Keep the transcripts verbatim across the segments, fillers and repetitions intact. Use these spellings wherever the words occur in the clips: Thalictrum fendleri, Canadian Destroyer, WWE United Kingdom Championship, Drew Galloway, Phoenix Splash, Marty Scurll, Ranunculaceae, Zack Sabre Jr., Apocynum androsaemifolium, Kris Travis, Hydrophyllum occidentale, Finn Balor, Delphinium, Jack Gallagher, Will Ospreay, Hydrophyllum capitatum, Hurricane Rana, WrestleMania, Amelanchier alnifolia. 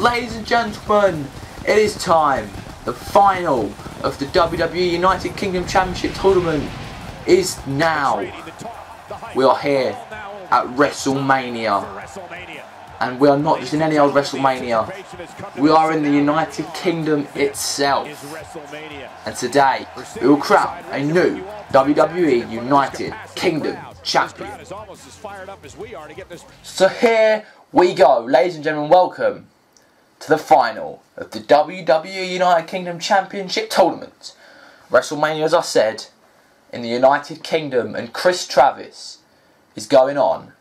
Ladies and gentlemen, it is time. The final of the W W E United Kingdom Championship tournament is now. We are here at WrestleMania. And we are not just in any old WrestleMania. We are in the United Kingdom itself. And today, we will crown a new W W E United Kingdom Champion. So here we go, ladies and gentlemen, welcome to the final of the W W E United Kingdom Championship Tournament. WrestleMania, as I said, in the United Kingdom, and Kris Travis is going on.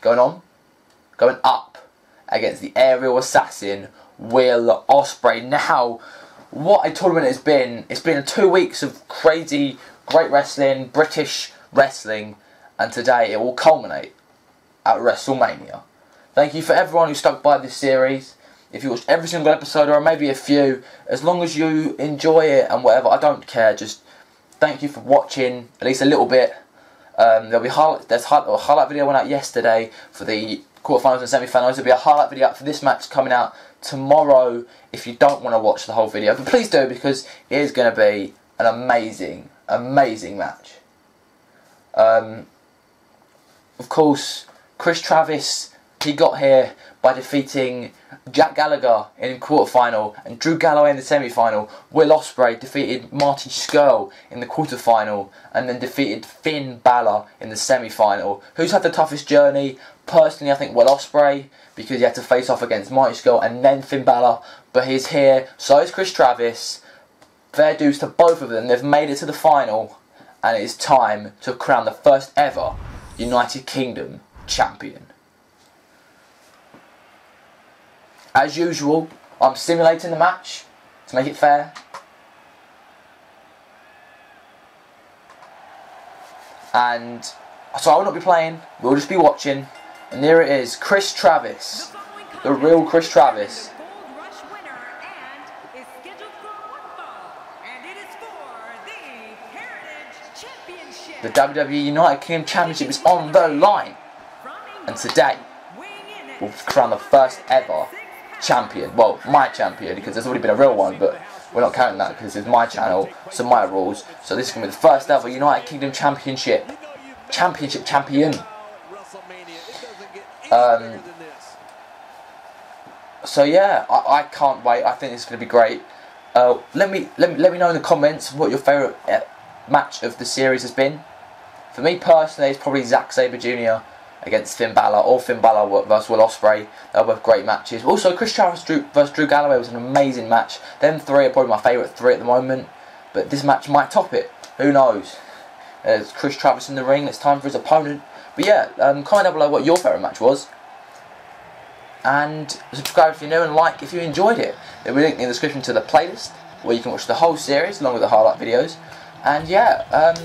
Going on? Going up against the aerial assassin, Will Ospreay. Now, what a tournament it's been. It's been two weeks of crazy, great wrestling, British wrestling, and today it will culminate at WrestleMania. Thank you for everyone who stuck by this series. If you watch every single episode, or maybe a few, as long as you enjoy it and whatever, I don't care. Just thank you for watching, at least a little bit. Um, there'll be highlight, there's highlight, a highlight video went out yesterday for the quarterfinals and semi-finals. There'll be a highlight video up for this match coming out tomorrow if you don't want to watch the whole video. But please do, because it is going to be an amazing, amazing match. Um, of course, Kris Travis, he got here by defeating Jack Gallagher in the quarterfinal and Drew Galloway in the semi-final. Will Ospreay defeated Marty Scurll in the quarterfinal and then defeated Finn Balor in the semi-final. Who's had the toughest journey? Personally, I think Will Ospreay, because he had to face off against Marty Scurll and then Finn Balor. But he's here, so is Kris Travis. Fair dues to both of them. They've made it to the final, and it is time to crown the first ever United Kingdom champion. As usual, I'm simulating the match to make it fair. And so I will not be playing, we'll just be watching. And there it is, Kris Travis, the real Kris Travis. The W W E United Kingdom Championship is on the line. And today, we'll crown the first ever champion, well, my champion, because there's already been a real one, but we're not counting that because it's my channel, so my rules. So this is going to be the first ever United Kingdom Championship, championship champion. Um, so yeah, I, I can't wait. I think it's going to be great. Uh, let me let me let me know in the comments what your favourite uh, match of the series has been. For me personally, it's probably Zack Sabre Junior against Finn Balor, or Finn Balor versus Will Ospreay. They were both great matches. Also, Kris Travis versus Drew Galloway was an amazing match. Them three are probably my favourite three at the moment. But this match might top it. Who knows? There's Kris Travis in the ring. It's time for his opponent. But yeah, um, comment down below what your favourite match was. And subscribe if you're new and like if you enjoyed it. There'll be a link in the description to the playlist where you can watch the whole series along with the highlight videos. And yeah, um,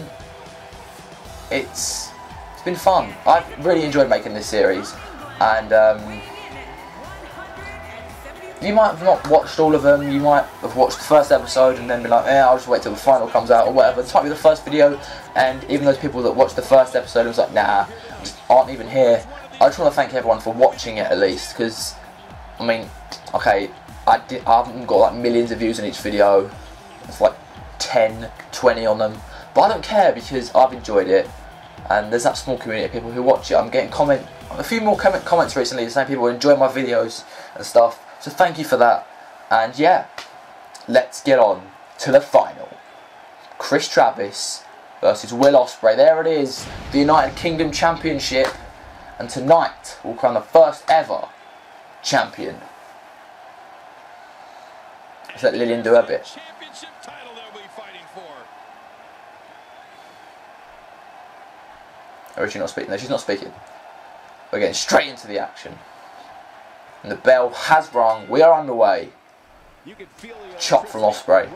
it's... It's been fun. I've really enjoyed making this series, and um, you might have not watched all of them. You might have watched the first episode and then be like, "Yeah, I'll just wait till the final comes out or whatever." This might be the first video, and even those people that watched the first episode and was like, "Nah," aren't even here. I just want to thank everyone for watching it at least, because I mean, okay, I, did, I haven't got like millions of views on each video. It's like ten, twenty on them, but I don't care because I've enjoyed it. And there's that small community of people who watch it. I'm getting comment, a few more comment comments recently saying people enjoy my videos and stuff. So thank you for that. And yeah, let's get on to the final. Kris Travis versus Will Ospreay. There it is, the United Kingdom Championship. And tonight, we'll crown the first ever champion. Let's let Lillian do her bit. Or is she not speaking? No, she's not speaking. We're getting straight into the action. And the bell has rung. We are underway. Chop from Ospreay.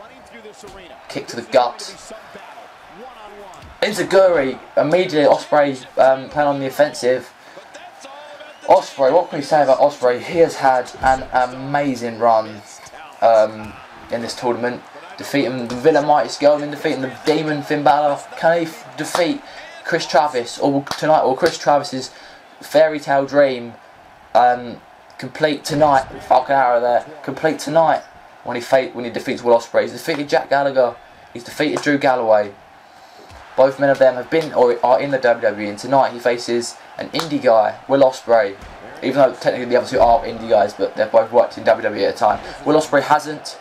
Kick to the gut. Inzaguri. Immediately Ospreay um, playing on the offensive. Ospreay, what can we say about Ospreay? He has had an amazing run um, in this tournament. Defeating the villain Marty Scurll, then defeating the demon Finn Balor. Can he defeat Kris Travis, or tonight, or Kris Travis's fairy tale dream, um, complete tonight. Fucking out of there. Complete tonight. When he fate, when he defeats Will Ospreay, he's defeated Jack Gallagher. He's defeated Drew Galloway. Both men of them have been or are in the W W E, and tonight he faces an indie guy, Will Ospreay. Even though technically the other two are indie guys, but they've both worked in W W E at a time. Will Ospreay hasn't,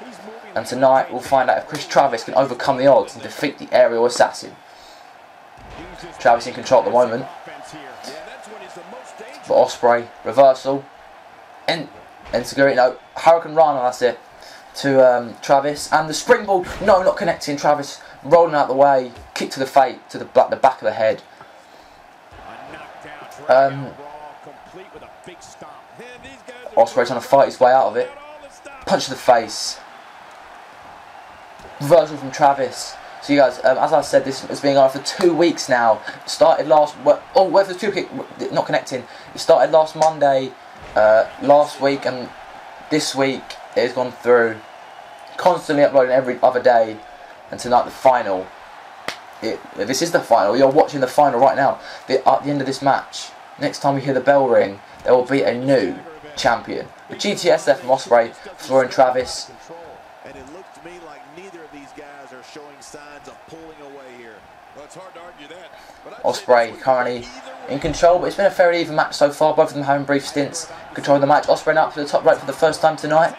and tonight we'll find out if Kris Travis can overcome the odds and defeat the aerial assassin. Travis in control at the moment, but Ospreay reversal and and Segura, no, Hurricane Rana, that's it, to um, Travis, and the springboard, no, not connecting. Travis rolling out the way, kick to the face, to the back, the back of the head. Um, Ospreay trying to fight his way out of it. Punch to the face. Reversal from Travis. So you guys, um, as I said, this has been going on for two weeks now. Started last, oh, where for the two kick, not connecting. It started last Monday, uh, last week, and this week it has gone through. Constantly uploading every other day. And tonight the final. It, this is the final. You're watching the final right now. The, at the end of this match, next time we hear the bell ring, there will be a new champion. The G T S F from Ospreay, Florian Travis. And it looked to me like neither of these guys are showing signs of pulling away here. Well, it's hard to argue that. Ospreay currently in control, but it's been a fairly even match so far. Both of them having brief stints controlling the match. Ospreay up to the top right for the first time tonight.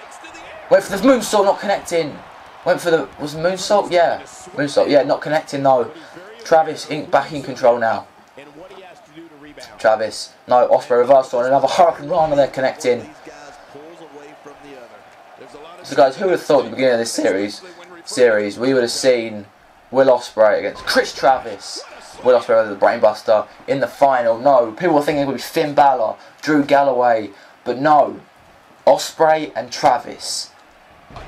Wait for the moonsault, not connecting. Went for the, was moonsault? Yeah. Moonsault, yeah, not connecting though. Travis Incorporated back in control now. Travis, no, Ospreay reversal and another Hurricane Rana there connecting. So guys, who would have thought at the beginning of this series, series we would have seen Will Ospreay against Kris Travis. Will Ospreay with the brainbuster in the final. No, people were thinking it would be Finn Balor, Drew Galloway, but no. Ospreay and Travis.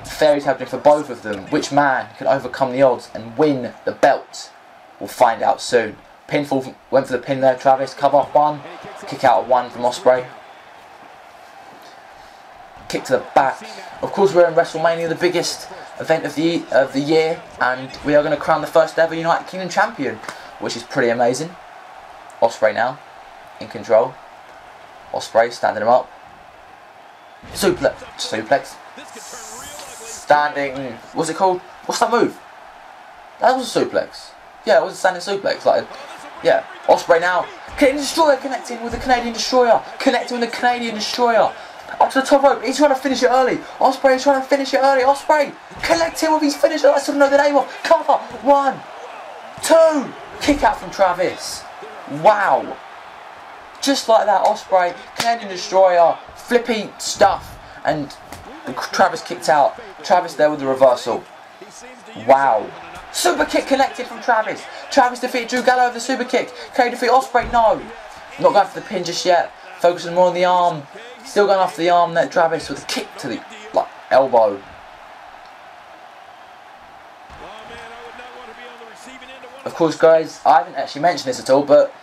Fairies happening for both of them. Which man can overcome the odds and win the belt? We'll find out soon. Pinfall, went for the pin there, Travis. Cover off one. Kick out of one from Ospreay. Kick to the back. Of course, we're in WrestleMania, the biggest event of the of the year, and we are going to crown the first ever United Kingdom champion, which is pretty amazing. Ospreay now in control. Ospreay standing him up. Suplex. Suplex. Standing, what's it called? What's that move? That was a suplex. Yeah, it was a standing suplex. Like, yeah. Ospreay now. Canadian Destroyer connecting with the Canadian Destroyer. Connecting with the Canadian Destroyer. Up to the top rope. He's trying to finish it early. Ospreay is trying to finish it early. Ospreay connecting with his finisher. I still know the name of. Cover. One. Two. Kick out from Travis. Wow. Just like that, Ospreay. Canadian Destroyer. Flippy stuff. And Travis kicked out. Travis there with the reversal. Wow. Super kick connected from Travis. Travis defeated Drew Galloway with the super kick. K O defeat Ospreay. No. Not going for the pin just yet. Focusing more on the arm. Still going after the arm there. Travis with a kick to the like, elbow. Of course, guys, I haven't actually mentioned this at all, but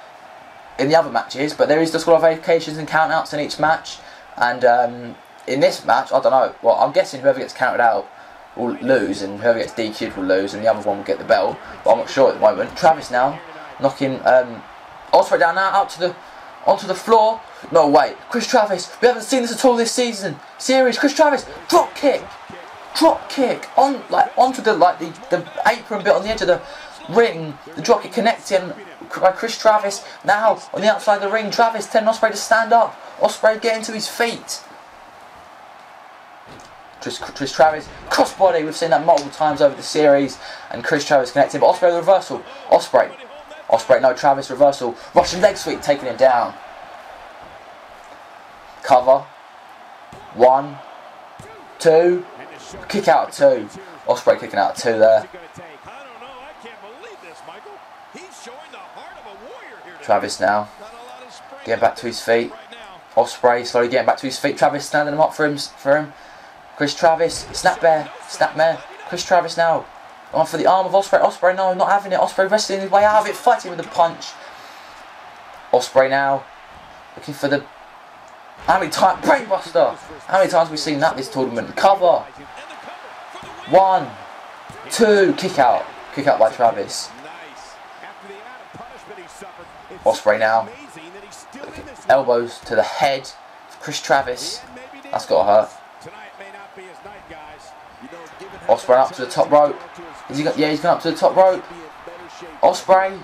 in the other matches, but there is disqualifications and countouts in each match, and um, in this match, I don't know, well, I'm guessing whoever gets counted out will lose, and whoever gets D Q'd will lose, and the other one will get the bell, but I'm not sure at the moment. Travis now, knocking um, Ospreay down now, out to the, onto the floor. No, wait, Kris Travis, we haven't seen this at all this season, series. Kris Travis, drop kick, drop kick, on, like, onto the, like, the, the apron bit on the edge of the ring, the drop kick connecting by Kris Travis, now, on the outside of the ring. Travis telling Ospreay to stand up, Ospreay getting to his feet. Kris Travis, crossbody, we've seen that multiple times over the series, and Kris Travis connected, but Ospreay reversal, Ospreay, Ospreay, no, Travis reversal, Russian leg sweep, taking him down, cover, one, two, kick out of two, Ospreay kicking out of two there, Travis now, getting back to his feet, Ospreay slowly getting back to his feet, Travis standing him up for him, for him, Kris Travis, snapmare, snapmare, Kris Travis now, on for the arm of Ospreay, Ospreay no, not having it, Ospreay wrestling his way out of it, fighting with a punch, Ospreay now, looking for the, how many times, brainbuster, how many times have we seen that this tournament, cover, one, two, kick out, kick out by Travis, Ospreay now, elbows to the head, Kris Travis, That's got to hurt. Ospreay up to the top rope. Is he got, yeah, he's gone up to the top rope. Ospreay.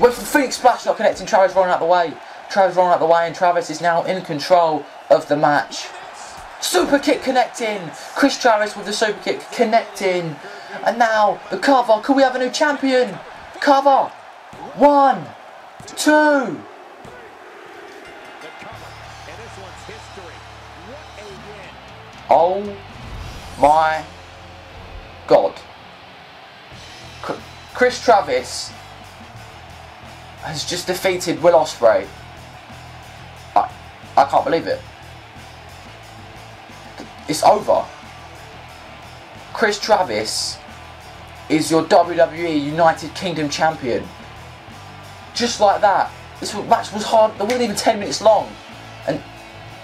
With the Phoenix Splash not connecting, Travis rolling out the way. Travis rolling out the way, and Travis is now in control of the match. Super kick connecting. Kris Travis with the super kick connecting. And now the cover. Could we have a new champion? Cover. One, two. Oh my God. Kris Travis has just defeated Will Ospreay. I, I can't believe it. It's over. Kris Travis is your W W E United Kingdom Champion. Just like that. This match was hard. It wasn't even ten minutes long. And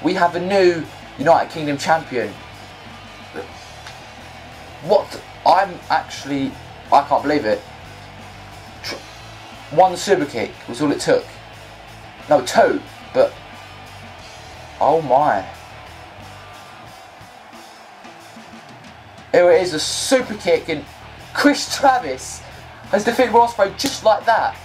we have a new United Kingdom Champion. What? I'm actually... I can't believe it. One super kick was all it took. No, two. But... oh my. Here it is, a super kick, and Kris Travis has defeated Will Ospreay just like that.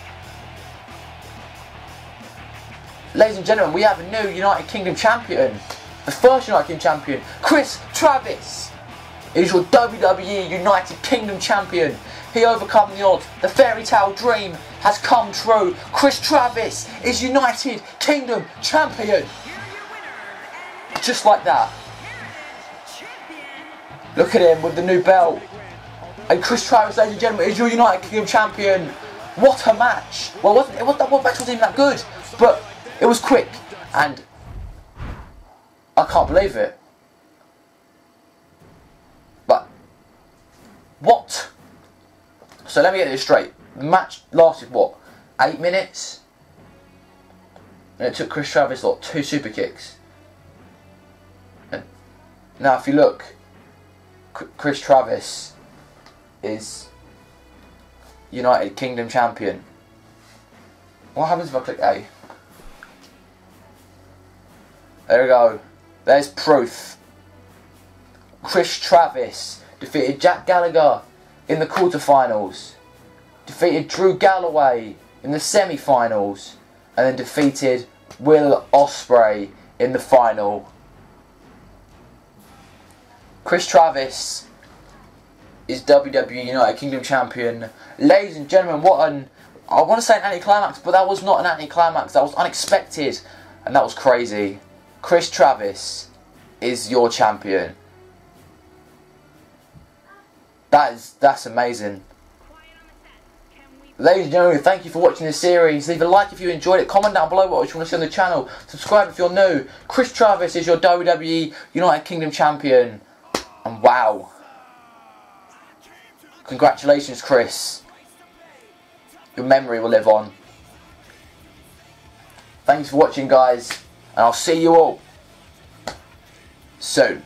Ladies and gentlemen, we have a new United Kingdom Champion. The first United Kingdom Champion, Kris Travis, is your W W E United Kingdom Champion. He overcome the odds. The fairy tale dream has come true. Kris Travis is United Kingdom Champion. Just like that. Look at him with the new belt. And Kris Travis, ladies and gentlemen, is your United Kingdom Champion. What a match. Well, it wasn't, it wasn't, that one match wasn't even that good, but it was quick. And I can't believe it. But what? So let me get this straight. The match lasted what? Eight minutes? And it took Kris Travis like two super kicks. And now if you look, Kris Travis is United Kingdom Champion. What happens if I click A? There we go. There's proof. Kris Travis defeated Jack Gallagher in the quarterfinals, defeated Drew Galloway in the semi-finals, and then defeated Will Ospreay in the final. Kris Travis is W W E United Kingdom Champion. Ladies and gentlemen, what an... I want to say an anticlimax, but that was not an anticlimax. That was unexpected, and that was crazy. Kris Travis is your champion. That is, that's amazing. Ladies and gentlemen, thank you for watching this series. Leave a like if you enjoyed it. Comment down below what you want to see on the channel. Subscribe if you're new. Kris Travis is your W W E United Kingdom Champion. And wow. Congratulations, Kris. Your memory will live on. Thanks for watching, guys. And I'll see you all soon.